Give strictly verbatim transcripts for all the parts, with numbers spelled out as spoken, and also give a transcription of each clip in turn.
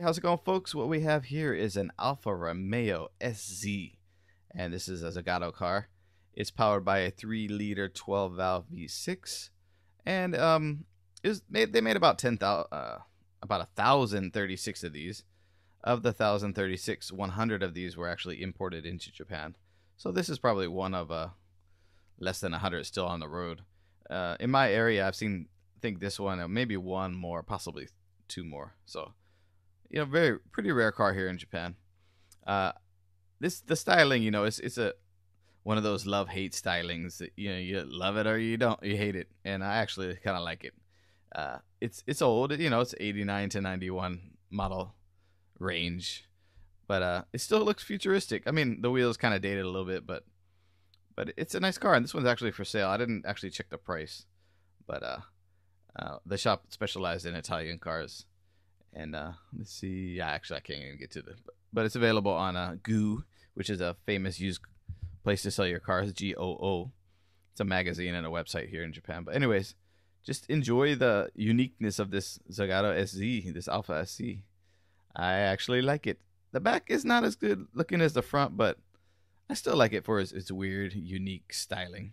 How's it going, folks? What we have here is an Alfa Romeo S Z, and this is a Zagato car. It's powered by a three liter twelve valve V six, and um, it was made, they made about ten thousand, uh, about a thousand thirty-six of these. Of the thousand thirty-six, one hundred of these were actually imported into Japan. So this is probably one of uh, less than a hundred still on the road. Uh, in my area, I've seen, I think this one, or maybe one more, possibly two more. So. You know, very pretty rare car here in Japan. Uh, this the styling, you know, it's it's a one of those love hate stylings that, you know, you love it or you don't, you hate it. And I actually kind of like it. Uh, it's it's old, you know, it's eighty-nine to ninety-one model range, but uh, it still looks futuristic. I mean, the wheels kind of dated a little bit, but but it's a nice car, and this one's actually for sale. I didn't actually check the price, but uh, uh the shop specialized in Italian cars. And uh, let's see, yeah, actually I can't even get to this, but, but it's available on uh, Goo, which is a famous used place to sell your cars, G O O. It's a magazine and a website here in Japan. But anyways, just enjoy the uniqueness of this Zagato S Z, this Alfa S Z. I actually like it. The back is not as good looking as the front, but I still like it for its, its weird, unique styling.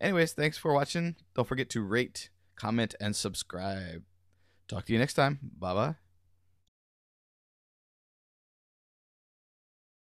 Anyways, thanks for watching. Don't forget to rate, comment, and subscribe. Talk to you next time. Bye-bye.